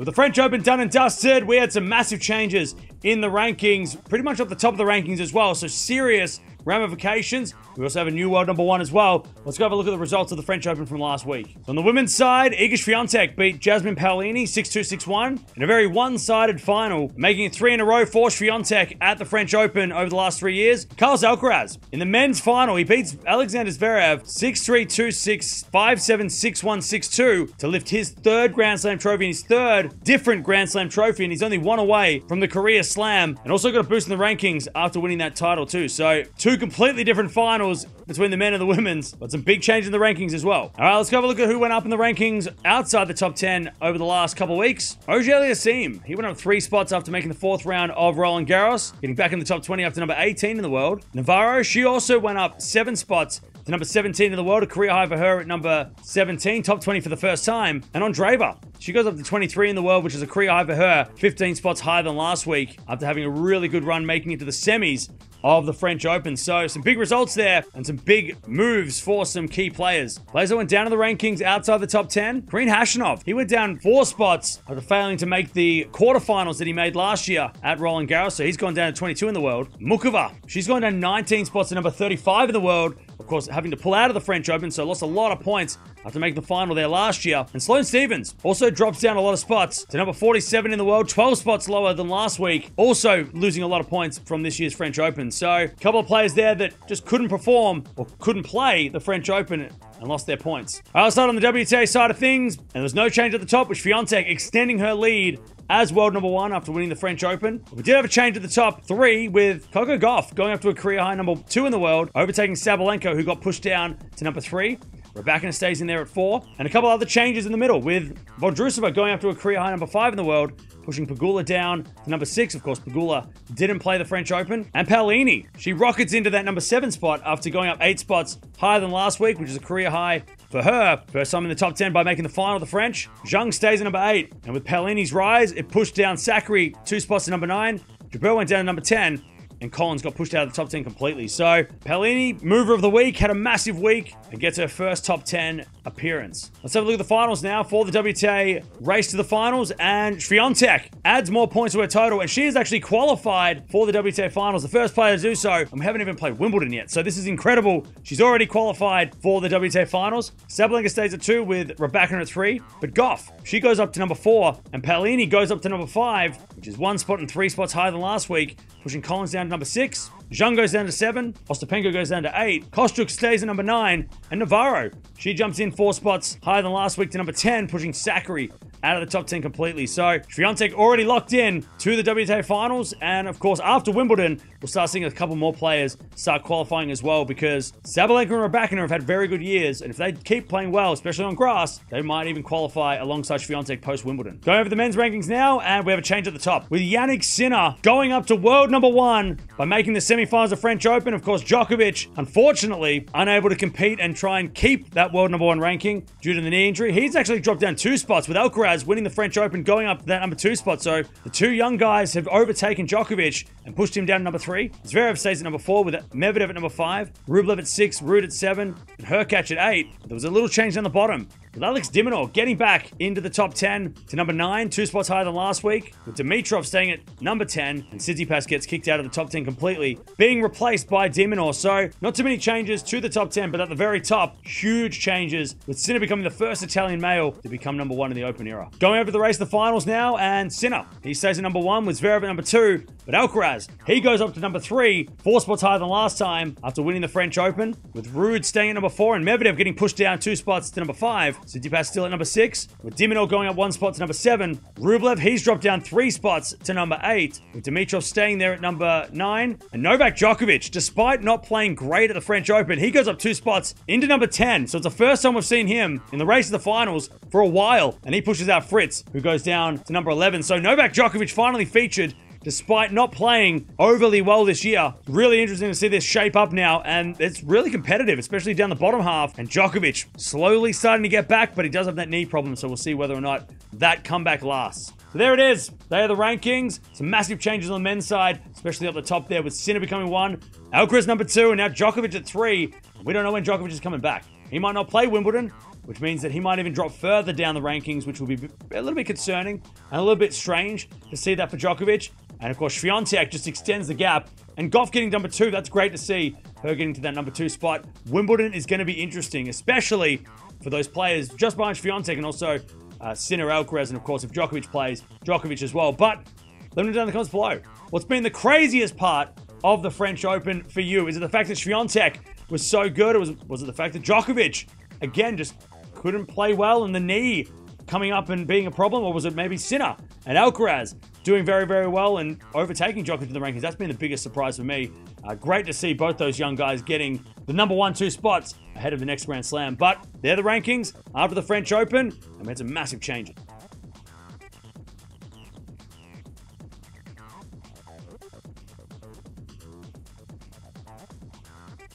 So with the French Open done and dusted, we had some massive changes in the rankings, pretty much at the top of the rankings as well. So serious ramifications. We also have a new world number one as well. Let's go have a look at the results of the French Open from last week. So on the women's side, Iga Swiatek beat Jasmine Paolini 6-2, 6-1 in a very one-sided final, making it 3 in a row for Swiatek at the French Open over the last 3 years. Carlos Alcaraz, in the men's final, he beats Alexander Zverev 6-3, 2-6, 5-7, 6-1, 6-2 to lift his third Grand Slam trophy and his third different Grand Slam trophy, and he's only one away from the career slam, and also got a boost in the rankings after winning that title too. So two completely different finals between the men and the women's, but some big change in the rankings as well. All right, let's go have a look at who went up in the rankings outside the top 10 over the last couple of weeks. Ojeli Asim, he went up 3 spots after making the 4th round of Roland Garros, getting back in the top 20 after number 18 in the world. Navarro, she also went up 7 spots to number 17 in the world, a career high for her at number 17, top 20 for the first time. And Andreeva, she goes up to 23 in the world, which is a career high for her, 15 spots higher than last week after having a really good run making it to the semis of the French Open. So some big results there and some big moves for some key players. Players that went down in the rankings outside the top 10. Karine Hashinov, he went down 4 spots after failing to make the quarterfinals that he made last year at Roland Garros. So he's gone down to 22 in the world. Mukova, she's gone down 19 spots to number 35 in the world. Of course, having to pull out of the French Open, so lost a lot of points after making the final there last year. And Sloane Stephens also drops down a lot of spots to number 47 in the world, 12 spots lower than last week, also losing a lot of points from this year's French Open. So a couple of players there that just couldn't perform or couldn't play the French Open and lost their points. All right, let's start on the WTA side of things, and there's no change at the top, with Swiatek extending her lead as world number one after winning the French Open. We did have a change at the top 3 with Coco Gauff going up to a career high number 2 in the world, overtaking Sabalenko, who got pushed down to number 3. Rybakina stays in there at 4. And a couple other changes in the middle with Vondrousova going up to a career high number 5 in the world, pushing Pegula down to number 6. Of course, Pegula didn't play the French Open. And Paolini, she rockets into that number 7 spot after going up 8 spots higher than last week, which is a career high for her. First time in the top 10 by making the final of the French. Zhang stays at number 8. And with Paolini's rise, it pushed down Sakari 2 spots to number 9. Jabeur went down to number 10. And Collins got pushed out of the top 10 completely. So Paolini, mover of the week, had a massive week and gets her first top 10 appearance. Let's have a look at the finals now for the WTA race to the finals. And Swiatek adds more points to her total, and she is actually qualified for the WTA finals, the first player to do so. And we haven't even played Wimbledon yet, so this is incredible. She's already qualified for the WTA finals. Sabalenka stays at 2 with Rybakina at 3. But Gauff, she goes up to number 4, and Paolini goes up to number 5, which is 1 spot and 3 spots higher than last week, pushing Collins down to number 6. Zhang goes down to 7. Ostapenko goes down to 8. Kostuk stays at number 9. And Navarro, she jumps in 4 spots higher than last week to number 10, pushing Sakari out of the top 10 completely. So Swiatek already locked in to the WTA finals. And of course, after Wimbledon, we'll start seeing a couple more players start qualifying as well, because Sabalenka and Rybakina have had very good years. And if they keep playing well, especially on grass, they might even qualify alongside Swiatek post-Wimbledon. Going over the men's rankings now, and we have a change at the top with Yannick Sinner going up to world number 1 by making the semi-finals of French Open. Of course, Djokovic, unfortunately, unable to compete and try and keep that world number 1 ranking due to the knee injury. He's actually dropped down 2 spots with Alcaraz winning the French Open, going up to that number 2 spot. So the 2 young guys have overtaken Djokovic and pushed him down to number 3. Zverev stays at number 4 with Medvedev at number 5, Rublev at 6, Ruud at 7, and Hurkacz at 8. There was a little change down the bottom, with Alex Dimitrov getting back into the top 10 to number 9, 2 spots higher than last week, with Dimitrov staying at number 10, and Tsitsipas gets kicked out of the top 10 completely, being replaced by Dimitrov. So not too many changes to the top 10, but at the very top, huge changes, with Sinner becoming the first Italian male to become number 1 in the Open era. Going over the race to the finals now, and Sinner, he stays at number 1 with Zverev at number 2, but Alcaraz, he goes up to number 3, 4 spots higher than last time after winning the French Open, with Ruud staying at number 4 and Medvedev getting pushed down 2 spots to number 5. Tsitsipas still at number 6, with Dimitrov going up 1 spot to number 7. Rublev, he's dropped down 3 spots to number 8, with Dimitrov staying there at number 9. And Novak Djokovic, despite not playing great at the French Open, he goes up 2 spots into number 10. So it's the first time we've seen him in the race of the finals for a while. And he pushes out Fritz, who goes down to number 11. So Novak Djokovic finally featured, despite not playing overly well this year. Really interesting to see this shape up now, and it's really competitive, especially down the bottom half. And Djokovic slowly starting to get back, but he does have that knee problem, so we'll see whether or not that comeback lasts. So there it is. They are the rankings. Some massive changes on the men's side, especially up the top there with Sinner becoming 1, Alcaraz number 2, and now Djokovic at 3. We don't know when Djokovic is coming back. He might not play Wimbledon, which means that he might even drop further down the rankings, which will be a little bit concerning and a little bit strange to see that for Djokovic. And of course, Swiatek just extends the gap. And Gauff getting number two, that's great to see her getting to that number two spot. Wimbledon is going to be interesting, especially for those players just behind Swiatek and also Sinner, Alcaraz, and of course, if Djokovic plays, Djokovic as well. But let me know down in the comments below. What's been the craziest part of the French Open for you? Is it the fact that Swiatek was so good, or was it the fact that Djokovic, again, just couldn't play well and the knee coming up and being a problem? Or was it maybe Sinner and Alcaraz doing very, very well and overtaking Djokovic in the rankings? That's been the biggest surprise for me. Great to see both those young guys getting the number 1-2 spots ahead of the next Grand Slam. But they're the rankings after the French Open. I mean, it's a massive change.